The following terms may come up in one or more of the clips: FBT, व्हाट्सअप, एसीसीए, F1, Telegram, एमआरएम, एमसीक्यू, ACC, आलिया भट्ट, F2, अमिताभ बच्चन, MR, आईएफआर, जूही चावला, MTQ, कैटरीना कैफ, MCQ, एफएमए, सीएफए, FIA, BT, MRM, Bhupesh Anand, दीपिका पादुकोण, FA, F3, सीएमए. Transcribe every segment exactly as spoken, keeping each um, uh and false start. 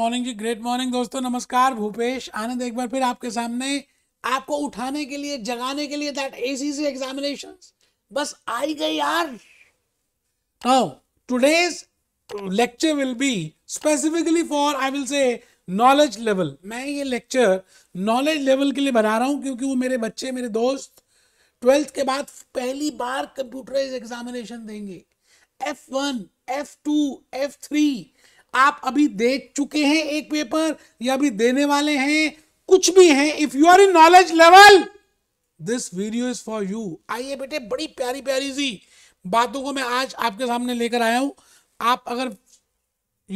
Morning जी, great morning दोस्तों, नमस्कार। भूपेश आनंद एक बार फिर आपके सामने, आपको उठाने के लिए, जगाने के लिए दैट एसीसी एग्जामिनेशंस बस आई गई यार। Now today's lecture will be specifically for I will say knowledge level. मैं ये लेक्चर नॉलेज लेवल के लिए बना रहा हूँ क्योंकि वो मेरे बच्चे, मेरे दोस्त ट्वेल्थ के बाद पहली बार कंप्यूटराइज एग्जामिनेशन देंगे। F one, F two, F three आप अभी दे चुके हैं एक पेपर या अभी देने वाले हैं, कुछ भी हैं। If you are in knowledge level this video is for you. आइए बेटे, बड़ी प्यारी प्यारी सी बातों को मैं आज आपके सामने लेकर आया हूं। आप अगर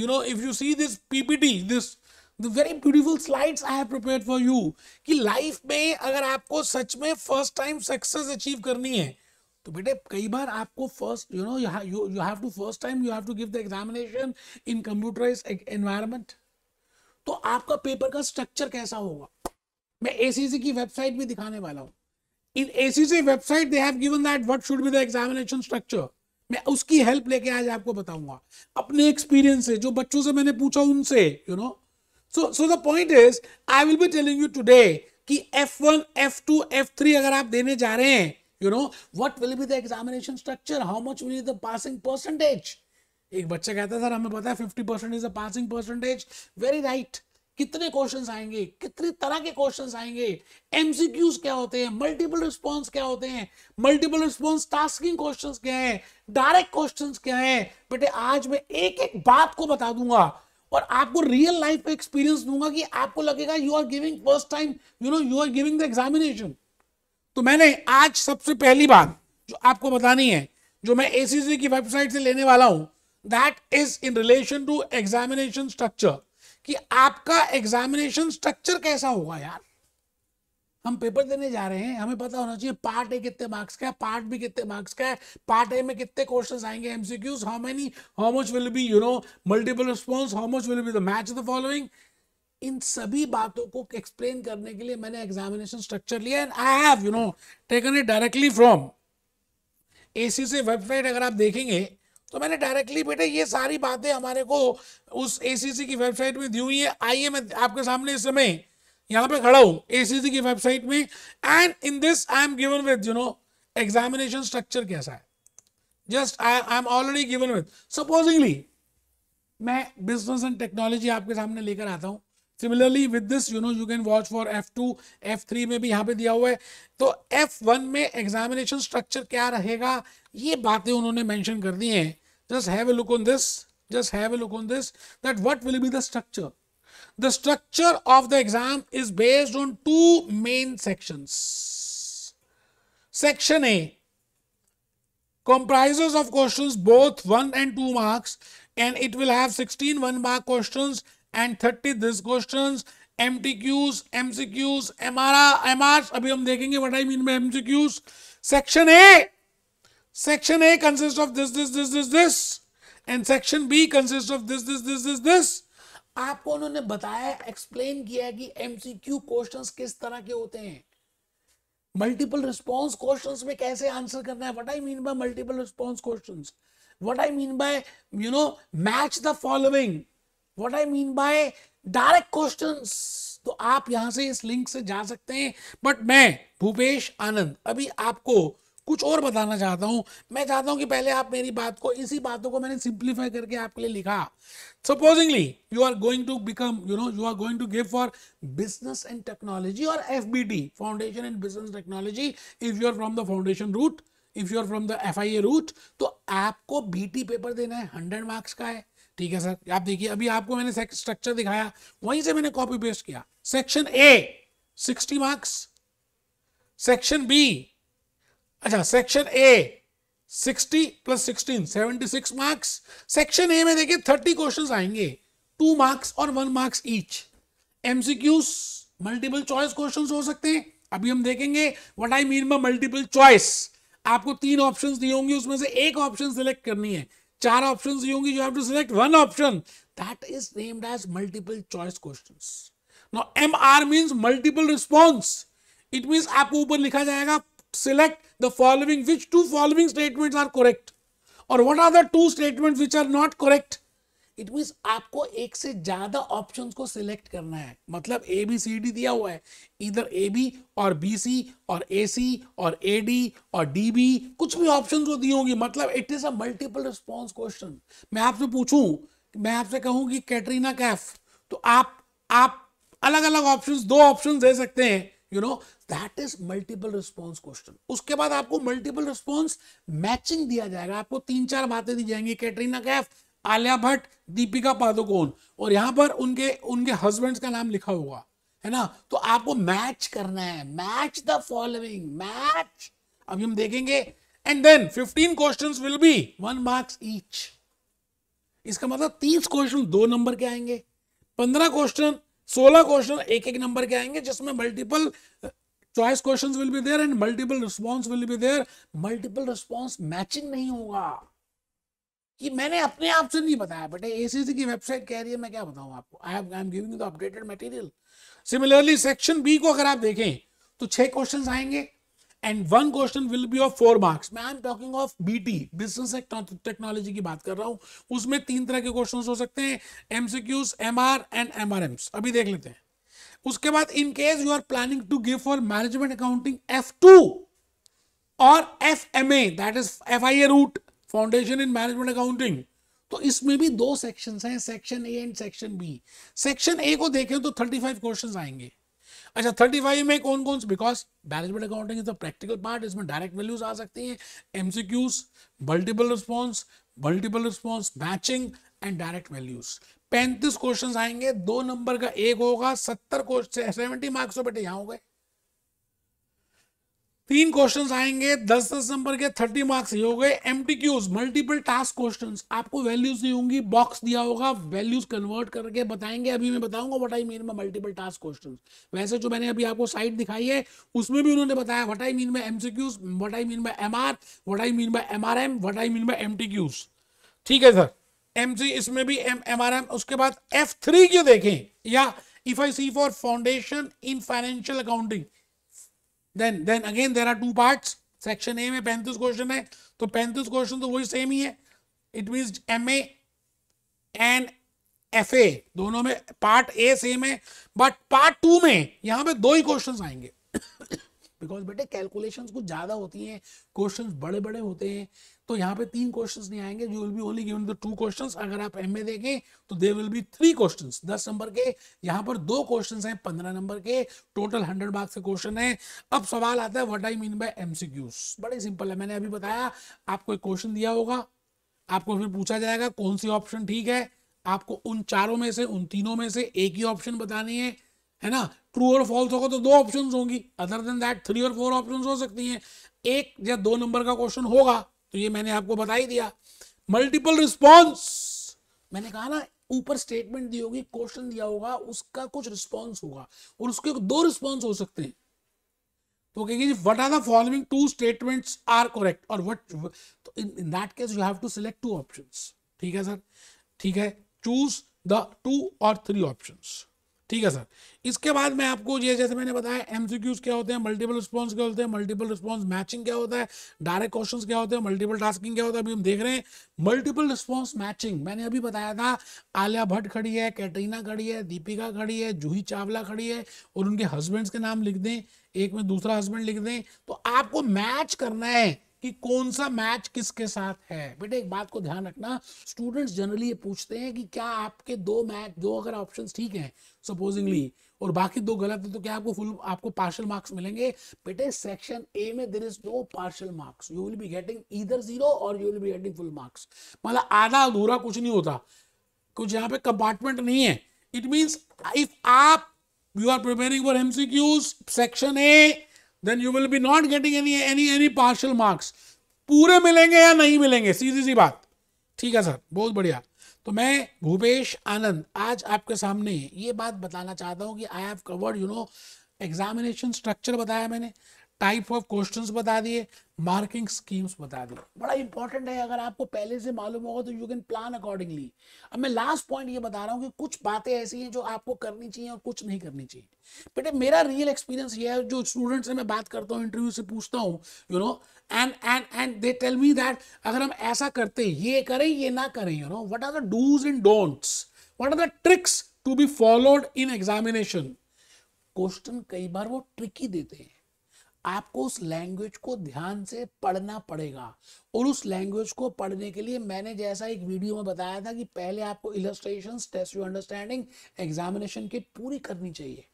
you know if you see this PPT, this the very beautiful slides I have prepared for you, कि लाइफ में अगर आपको सच में फर्स्ट टाइम सक्सेस अचीव करनी है तो बेटे कई बार आपको first you know you you have to first time you have to give the examination in computerised environment. तो आपका पेपर का स्ट्रक्चर कैसा होगा मैं एसीसी की वेबसाइट भी दिखाने वाला हूँ। In ACC website they have given that what should be the examination structure. मैं उसकी हेल्प लेके आज आपको बताऊंगा अपने एक्सपीरियंस से, जो बच्चों से मैंने पूछा उनसे, you know. So so the point is I will be telling you today कि F one, F two, F three अगर आप देने जा रहे हैं, you know what will be the examination structure, how much will be the passing percentage। एक बच्चा कहता है सर हमें पता है fifty percent is the passing percentage, very right। कितने क्वेश्चंस आएंगे, कितने तरह के क्वेश्चंस आएंगे, एमसीक्यूज क्या होते हैं, मल्टीपल रिस्पॉन्स क्या होते हैं, मल्टीपल रिस्पॉन्स टास्किंग क्वेश्चंस क्या है, डायरेक्ट क्वेश्चंस क्या है। बेटे आज मैं एक एक बात को बता दूंगा और आपको रियल लाइफ एक्सपीरियंस दूंगा कि आपको लगेगा you are giving first time, you know you are giving the examination. तो मैंने आज सबसे पहली बात जो आपको बतानी है, जो मैं एसीसी की वेबसाइट से लेने वाला हूं, that is in relation to examination structure, कि आपका एग्जामिनेशन स्ट्रक्चर कैसा होगा। यार हम पेपर देने जा रहे हैं, हमें पता होना चाहिए पार्ट ए कितने मार्क्स का है, पार्ट बी कितने मार्क्स का है, पार्ट ए में कितने क्वेश्चंस आएंगे, MCQs how many, how much will be you know multiple response, how much will be the match the following. इन सभी बातों को एक्सप्लेन करने के लिए मैंने एग्जामिनेशन स्ट्रक्चर लिया, and I have you know taken it directly from ACC website. अगर आप देखेंगे तो मैंने डायरेक्टली बेटे ये सारी बातें हमारे को उस एसीसी की वेबसाइट में दी हुई है। आइए मैं आपके सामने इस समय यहाँ पे खड़ा हूँ एसीसी की वेबसाइट में, and in this I am given with you know examination structure कैसा है। Just I I am already given with, supposingly मैं बिजनेस एंड टेक्नोलॉजी आपके सामने लेकर आता हूँ। Similarly with this you know you can watch for F two, F three में भी यहाँ पे दिया हुआ है। तो एफ वन में एग्जामिनेशन स्ट्रक्चर क्या रहेगा ये बातें उन्होंने मेंशन कर दी हैं। Just have a look on this, just have a look on this that what will be the structure. The structure of the exam is based on two main sections. Section A comprises of questions both one and two marks, and it will have sixteen one mark questions and thirty this questions, MTQs, MCQs, MR, MR. अभी हम देखेंगे what I mean by MCQs. Section A, section A consist of this this this this this and section B consist of this this this this this. आपको उन्होंने बताया, explain किया कि एमसीक्यू questions किस तरह के होते हैं, मल्टीपल रिस्पॉन्स क्वेश्चंस में कैसे आंसर करना है, what I mean by multiple response questions, what I mean by you know match the following, What I mean by direct questions। तो आप यहां से इस लिंक से जा सकते हैं, बट मैं भूपेश आनंद अभी आपको कुछ और बताना चाहता हूं। मैं चाहता हूं कि पहले आप मेरी बात को, इसी बातों को मैंने सिंप्लीफाई करके आपके लिए लिखा। Supposingly you are going to become you know you are going to give for business and technology और F B T, foundation and business technology. If you are from the foundation route, if you are from the F I A route, तो आपको B T paper देना है, hundred marks का है। ठीक है sir, आप देखिए अभी आपको मैंने स्ट्रक्चर दिखाया, वहीं से मैंने कॉपी पेस्ट किया। Section A sixty marks, section B, अच्छा section A sixty plus sixteen seventy six marks. Section A में देखिए थर्टी क्वेश्चंस आएंगे, टू मार्क्स और one marks each. MCQs multiple choice questions हो सकते हैं, अभी हम देखेंगे what I mean by multiple choice. आपको तीन ऑप्शन दिए होंगे, उसमें से एक ऑप्शन सिलेक्ट करनी है, चार ऑप्शंस दी होंगी, you have to select one option that is named as multiple choice questions. Now M R means multiple response, it means आपको ऊपर लिखा जाएगा select the following, which to following statements are correct और what are the two statements which are not correct. It means आपको एक से ज्यादा options को सिलेक्ट करना है, मतलब ए बी सी डी दिया हुआ है, इधर ए बी और बी सी और ए सी और ए डी और डी बी, कुछ भी ऑप्शंस को दी होंगी, मतलब it is a multiple response question. मैं आपसे पूछूं, मैं आपसे कहूं कि कैटरीना कैफ, तो आप आप अलग अलग ऑप्शंस, दो ऑप्शंस दे सकते हैं, you know that is multiple response question. उसके बाद आपको मल्टीपल रिस्पॉन्स मैचिंग दिया जाएगा, आपको तीन चार बातें दी जाएंगी, कैटरीना कैफ, आलिया भट्ट, दीपिका पादुकोण, और यहां पर उनके उनके हस्बैंड्स का नाम लिखा होगा, है ना। तो आपको मैच करना है, मैच द फॉलोइंग, मैच अभी हम देखेंगे। And then fifteen questions will be one marks each, इसका मतलब तीस क्वेश्चन दो नंबर के आएंगे, पंद्रह क्वेश्चन, सोलह क्वेश्चन एक एक नंबर के आएंगे, जिसमें multiple choice questions will be there and multiple response will be there. Multiple response matching नहीं होगा, कि मैंने अपने आप से नहीं बताया बेटे, एसीसी की वेबसाइट कह रही है, मैं क्या बताऊं आपको। I have I am giving you the updated material. Similarly section B को अगर आप देखें तो छह क्वेश्चंस आएंगे and one question will be of four marks. मैं I am talking of BT, business technology की बात कर रहा हूँ। उसमें तीन तरह के क्वेश्चंस हो सकते हैं, एमसीक्यूज, एमआर एंड एमआरएम्स, अभी देख लेते हैं। उसके बाद in case you are planning to give for management accounting F two और एफएमए, that is FIA route, foundation in management accounting, तो इसमें भी दो सेक्शंस हैं, section A and section B. Section A को देखें तो पैंतीस क्वेश्चंस आएंगे। अच्छा, पैंतीस में कौन कौन से, because management accounting is the practical part, इसमें डायरेक्ट वैल्यूज आ सकती हैं, MCQs, multiple response, multiple response matching and direct values. पैंतीस क्वेश्चंस आएंगे, दो नंबर का एक होगा, सत्तर क्वेश्चन, सेवेंटी मार्क्स बेटे यहाँ हो गए। तीन क्वेश्चंस आएंगे, दस दस नंबर के, थर्टी मार्क्स ये हो गए। एमटीक्यूज, मल्टीपल टास्क क्वेश्चंस, आपको वैल्यूज नहीं होंगी, बॉक्स दिया होगा, वैल्यूज कन्वर्ट करके बताएंगे। अभी मैं बताऊंगा what I mean by multiple task questions. वैसे जो मैंने अभी आपको साइट दिखाई है उसमें भी उन्होंने बताया what I mean by MCQs, what I mean by MR, what I mean by एमआरएम, what I mean by MTQs. ठीक है सर, एमसी इसमें भी एमआरएम। उसके बाद एफ थ्री क्यों देखें, या if I see for foundation in financial accounting, Then, then again there are two parts। Section A में पैंतीस क्वेश्चन है, तो पैंतीस क्वेश्चन तो वही सेम ही है। It means M A and F A दोनों में पार्ट ए सेम है, बट पार्ट टू में यहाँ पे दो ही क्वेश्चंस आएंगे बिकॉज बेटे कैलकुलेशंस कुछ ज्यादा होती हैं, क्वेश्चंस बड़े बड़े होते हैं, तो यहाँ पे तीन क्वेश्चंस नहीं आएंगे, you will be only given the two questions. अगर आप एम ए देखें तो there will be three questions दस नंबर के, यहाँ पर दो क्वेश्चंस हैं पंद्रह नंबर के, टोटल हंड्रेड मार्क्स के क्वेश्चन है। अब सवाल आता है what I mean by MCQs. बड़े सिंपल है, मैंने अभी बताया, आपको एक क्वेश्चन दिया होगा, आपको फिर पूछा जाएगा कौन सी ऑप्शन ठीक है, आपको उन चारों में से, उन तीनों में से एक ही ऑप्शन बतानी है, है ना। ट्रू और फॉल्स होगा तो दो ऑप्शंस होंगी, अदर देन दैट थ्री और फोर ऑप्शंस हो सकती हैं, एक या दो नंबर का क्वेश्चन होगा, तो ये मैंने आपको बता ही दिया। मल्टीपल रिस्पॉन्स, मैंने कहा ना ऊपर स्टेटमेंट दी होगी, क्वेश्चन दिया होगा, उसका कुछ रिस्पॉन्स होगा और उसके दो रिस्पॉन्स हो सकते हैं, तो कहेंगे what are the following two statements are correct और व्हाट, तो in that case you have to select two options. ठीक है सर, ठीक है, चूज द टू और थ्री ऑप्शंस। ठीक है सर, इसके बाद मैं आपको ये, जैसे मैंने बताया एमसीक्यूज क्या होते हैं, मल्टीपल रिस्पॉन्स क्या होते हैं, मल्टीपल रिस्पॉन्स मैचिंग क्या होता है, डायरेक्ट क्वेश्चंस क्या होते हैं, मल्टीपल टास्किंग क्या होता है, अभी हम देख रहे हैं। मल्टीपल रिस्पॉन्स मैचिंग, मैंने अभी बताया था, आलिया भट्ट खड़ी है, कैटरीना खड़ी है, दीपिका खड़ी है, जूही चावला खड़ी है, और उनके हस्बैंड्स के नाम लिख दें, एक में दूसरा हस्बैंड लिख दें, तो आपको मैच करना है कि कौन सा मैच किसके साथ है। बेटे एक बात को ध्यान रखना, स्टूडेंट्स जनरली ये पूछते हैं कि क्या आपके दो मैच, दो अगर ऑप्शंस ठीक हैं सपोजिंगली और बाकी दो गलत है तो क्या आपको फुल, आपको पार्शियल मार्क्स मिलेंगे। बेटे सेक्शन ए में there is no partial marks, you will be getting either zero और you will be getting full marks, मतलब आधा अधूरा कुछ नहीं होता, कुछ यहाँ पे कंपार्टमेंट नहीं है। इट मीन्स इफ आप you are preparing for MCQs section A, then you will be not getting any any any partial marks, पूरे मिलेंगे या नहीं मिलेंगे, सीधी सी बात। ठीक है सर, बहुत बढ़िया। तो मैं भूपेश आनंद आज आपके सामने ये बात बताना चाहता हूँ कि I have covered, you know, examination structure बताया मैंने, टाइप ऑफ क्वेश्चंस बता दिए, मार्किंग स्कीम्स बता दी। बड़ा इंपॉर्टेंट है, अगर आपको पहले से मालूम होगा तो यू कैन प्लान अकॉर्डिंगली। अब मैं लास्ट पॉइंट ये बता रहा हूँ कि कुछ बातें ऐसी हैं जो आपको करनी चाहिए और कुछ नहीं करनी चाहिए। बेटे मेरा रियल एक्सपीरियंस ये है, जो स्टूडेंट से मैं बात करता हूँ, इंटरव्यू से पूछता हूँ, you know and and and they tell me that अगर हम ऐसा करते, ये करें ये ना करें, you know what are the dos and don'ts, what are the tricks to be followed in examination. Question कई बार वो ट्रिकी देते हैं, आपको उस लैंग्वेज को ध्यान से पढ़ना पड़ेगा। और उस लैंग्वेज को पढ़ने के लिए मैंने जैसा एक वीडियो में बताया था कि पहले आपको illustrations, test your understanding, examination kit पूरी करनी चाहिए।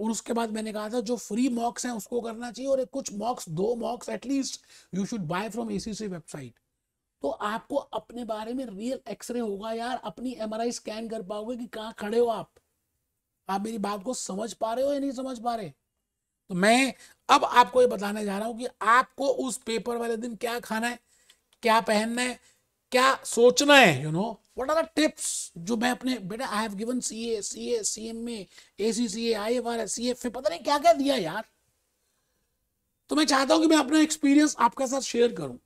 और उसके बाद मैंने कहा था जो फ्री मॉक्स हैं उसको करना चाहिए, और कुछ मॉक्स, दो mocks at least you should buy from ACC website. तो आपको अपने बारे में रियल एक्सरे होगा यार, अपनी एमआरआई स्कैन कर पाओगे कि कहाँ खड़े हो आप आप मेरी बात को समझ पा रहे हो या नहीं समझ पा रहे। तो मैं अब आपको ये बताने जा रहा हूं कि आपको उस पेपर वाले दिन क्या खाना है, क्या पहनना है, क्या सोचना है, you know what are the tips जो मैं अपने बेटा I have given CA, CA, सीएमए, एसीसीए, आईएफआर, सीएफए, पता नहीं क्या क्या दिया यार। तो मैं चाहता हूं कि मैं अपना एक्सपीरियंस आपके साथ शेयर करूं।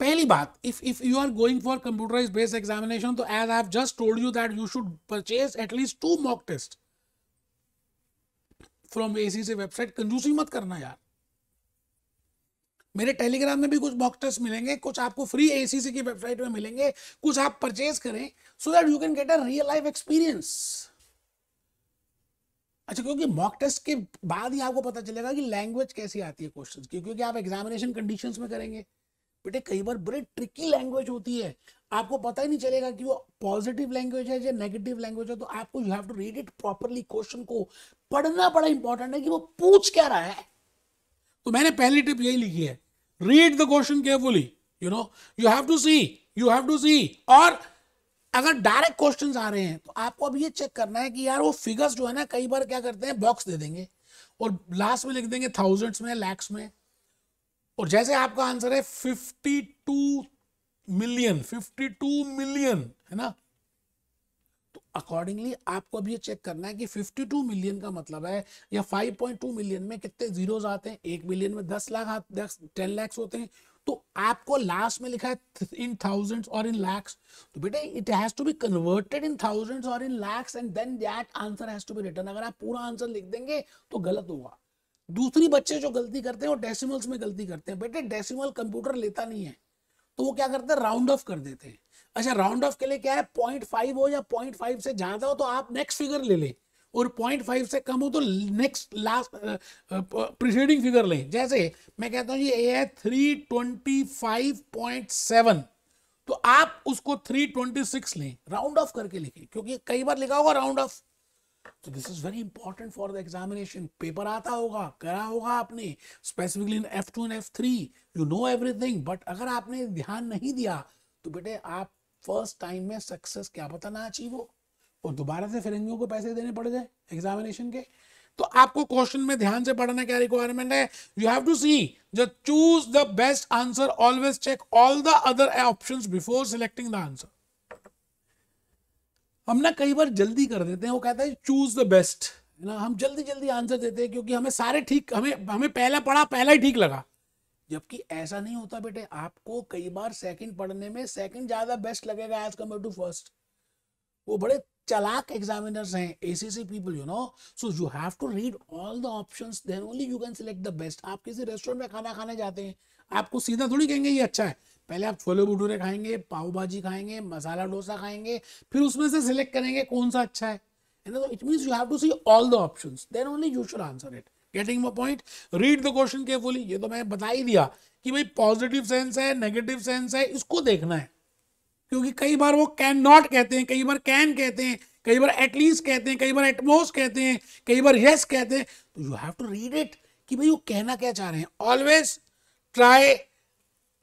पहली बात, if if you are going for computerise based examination, तो as I have just told you that you should purchase at least two mock test from ACC website. कंजूसी मत करना यार। मेरे टेलीग्राम में भी कुछ मॉक टेस्ट मिलेंगे, कुछ आपको फ्री एसीसी की वेबसाइट में मिलेंगे, कुछ आप परचेज करें so that you can get a real life experience. अच्छा, क्योंकि मॉक टेस्ट के बाद ही आपको पता चलेगा कि लैंग्वेज कैसी आती है क्वेश्चन की, क्योंकि आप एग्जामिनेशन कंडीशंस में करेंगे। बेटे कई बार बड़ी ट्रिकी लैंग्वेज होती है, आपको पता ही नहीं चलेगा कि वो पॉजिटिव लैंग्वेज है या नेगेटिव लैंग्वेज है। तो आपको you have to read it properly, question को पढ़ना बड़ा इंपॉर्टेंट है कि वो पूछ क्या रहा है। तो मैंने पहली टिप यही लिखी है, read the question carefully, you know you have to see, you have to see. और अगर डायरेक्ट क्वेश्चन आ रहे हैं तो आपको अब ये चेक करना है कि यार वो फिगर्स जो है ना, कई बार क्या करते हैं बॉक्स दे देंगे और लास्ट में लिख देंगे थाउजेंड्स में, लैक्स में, और जैसे आपका आंसर है बावन मिलियन, बावन मिलियन है ना। तो अकॉर्डिंगली आपको अब ये चेक करना है कि बावन मिलियन का मतलब है या पाँच पॉइंट दो मिलियन में कितने जीरोस आते हैं। एक मिलियन में दस लाख, दस, दस लाख होते हैं। तो आपको लास्ट में लिखा है इन थाउजेंड्स और इन लाख्स, तो बेटे it has to be converted in thousands और in lakhs and then that answer has to be written. अगर आप पूरा आंसर लिख देंगे तो गलत होगा। दूसरी बच्चे जो गलती करते हैं वो डेसिमल्स में गलती करते हैं। बेटे डेसिमल कंप्यूटर लेता नहीं है, तो वो क्या करते हैं, राउंड ऑफ कर देते हैं। अच्छा, राउंड ऑफ के लिए क्या है, पॉइंट फाइव हो या पॉइंट फाइव से ज्यादा हो तो आप नेक्स्ट फिगर ले लें, और पॉइंट फाइव से कम हो तो नेक्स्ट लास्ट प्रीसीडिंग फिगर लें। जैसे मैं कहता हूँ ये ए है three twenty five point seven, तो आप उसको थ्री ट्वेंटी सिक्स लें, राउंड ऑफ करके लिखें, क्योंकि कई बार लिखा होगा राउंड ऑफ। तो this is very important for the examination. Paper आता होगा, करा होगा आपने, specifically in F two and F three you know everything, but अगर आपने ध्यान नहीं दिया तो बेटे आप फर्स्ट टाइम में सक्सेस क्या पता ना अचीव हो और दोबारा से फिरंगियों को पैसे देने पड़ जाए एग्जामिनेशन के। तो आपको क्वेश्चन में ध्यान से पढ़ना क्या रिक्वायरमेंट है, you have to see just choose the best answer, always check all the other options before selecting the answer. हम ना कई बार जल्दी कर देते हैं, वो कहता है चूज द बेस्ट, है ना, हम जल्दी जल्दी आंसर देते हैं क्योंकि हमें सारे ठीक, हमें हमें पहला पढ़ा पहला ही ठीक लगा, जबकि ऐसा नहीं होता बेटे। आपको कई बार सेकंड पढ़ने में सेकंड ज़्यादा बेस्ट लगेगा एज कम्पेयर टू फर्स्ट। वो बड़े चालाक एग्जामिनर्स हैं ACC people, you know. So you have to read all the options, then only you can select the best. आप किसी रेस्टोरेंट में खाना खाने जाते हैं, आपको सीधा थोड़ी कहेंगे ये अच्छा है, पहले आप छोले भटूरे खाएंगे, पाव भाजी खाएंगे, मसाला डोसा खाएंगे, फिर उसमें से सिलेक्ट करेंगे कौन सा अच्छा है, है ना। तो it means you have to see all the options, then only you should answer it. Getting my point, read the question carefully. ये तो मैंने बता ही दिया कि भाई पॉजिटिव सेंस है, नेगेटिव सेंस है, इसको देखना है, क्योंकि कई बार वो कैन नॉट कहते हैं, कई बार कैन कहते हैं, कई बार एटलीस्ट कहते हैं, कई बार एटमोस्ट कहते हैं, कई बार येस कहते हैं। तो you have to read it कि भाई वो कहना क्या चाह रहे हैं। Always try.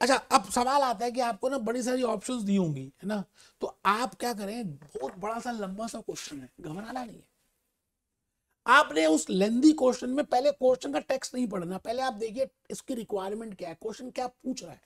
अच्छा, अब सवाल आता है कि आपको ना बड़ी सारी ऑप्शंस दी होंगी, है ना, तो आप क्या करें, बहुत बड़ा सा लंबा सा क्वेश्चन है, घबराना नहीं है। आपने उस लेंथी क्वेश्चन में पहले क्वेश्चन का टेक्स्ट नहीं पढ़ना, पहले आप देखिए इसकी रिक्वायरमेंट क्या है, क्वेश्चन क्या पूछ रहा है,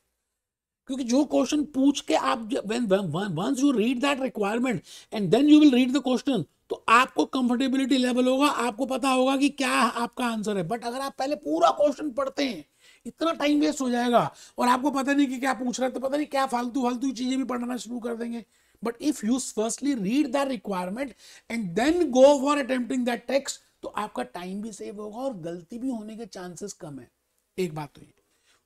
क्योंकि जो क्वेश्चन पूछ के आप, when once you read that requirement and then you will read the question, तो आपको कंफर्टेबिलिटी लेवल होगा, आपको पता होगा कि क्या आपका आंसर है। बट अगर आप पहले पूरा क्वेश्चन पढ़ते हैं इतना टाइम वेस्ट हो जाएगा और आपको पता नहीं कि क्या पूछ रहा है, तो पता नहीं क्या फालतू फालतू चीजें भी पढ़ना शुरू कर देंगे। But if you firstly read the requirement and then go for attempting that text, तो आपका टाइम भी सेव होगा और गलती भी होने के चांसेस कम है। एक बात तो ये।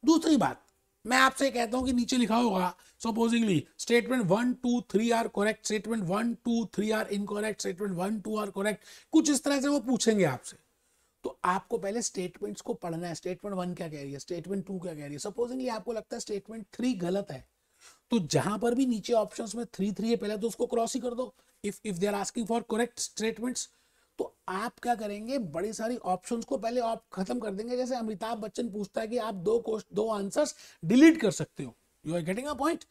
दूसरी बात, मैं आपसे कहता हूं कि नीचे लिखा होगा supposingly statement one two three are correct, statement one two three are incorrect, statement one two are correct, कुछ इस तरह से वो पूछेंगे आपसे। तो आपको पहले स्टेटमेंट्स को पढ़ना है, स्टेटमेंट वन क्या कह रही है, स्टेटमेंट टू क्या कह रही है। सपोजिंगली आपको लगता है स्टेटमेंट थ्री गलत है, तो जहां पर भी नीचे ऑप्शंस में थ्री थ्री है पहले तो उसको क्रॉस ही कर दो। If if they are asking for correct statements, तो आप क्या करेंगे, बड़ी सारी ऑप्शंस को पहले आप खत्म कर देंगे। जैसे अमिताभ बच्चन पूछता है कि आप दो क्वेश्चन दो आंसर्स डिलीट कर सकते हो, you are getting a point,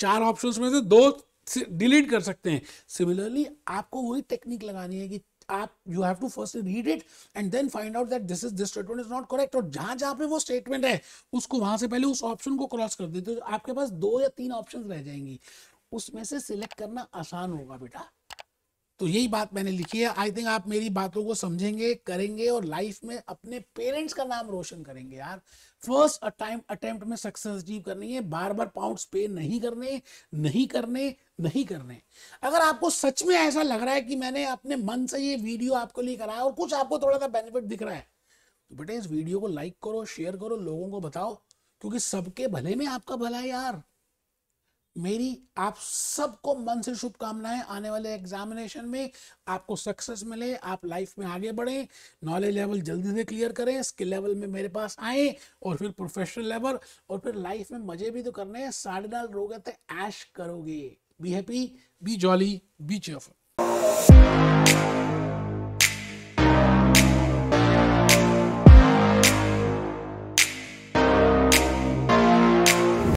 चार ऑप्शंस में से दो डिलीट कर सकते हैं। सिमिलरली आपको वही टेक्निक लगानी है कि आप you have to first read it and then find out that this is this statement is not correct, और जहां जहां पे वो स्टेटमेंट है उसको वहां से पहले उस ऑप्शन को क्रॉस कर देते हो। आपके पास दो या तीन ऑप्शन रह जाएंगी, उसमें से सिलेक्ट करना आसान होगा बेटा। तो यही बात मैंने लिखी है। आई थिंक आप मेरी बातों को समझेंगे, करेंगे और लाइफ में अपने पेरेंट्स का नाम रोशन करेंगे। यार फर्स्ट टाइम अटेम्प्ट में सक्सेस अचीव करनी है, बार बार पाउंड्स पे नहीं करने नहीं करने नहीं करने। अगर आपको सच में ऐसा लग रहा है कि मैंने अपने मन से ये वीडियो आपको लिए कराया और कुछ आपको थोड़ा सा बेनिफिट दिख रहा है, तो बेटा इस वीडियो को लाइक करो, शेयर करो, लोगों को बताओ, क्योंकि सबके भले में आपका भला है। यार मेरी आप सबको मन से शुभकामनाएं, आने वाले एग्जामिनेशन में आपको सक्सेस मिले, आप लाइफ में आगे बढ़ें, नॉलेज लेवल जल्दी से क्लियर करें, स्किल लेवल में मेरे पास आए और फिर प्रोफेशनल लेवल, और फिर लाइफ में मजे भी तो करने हैं। साढ़े डाल रोगे तो ऐश करोगे। Be happy, be jolly, be cheerful.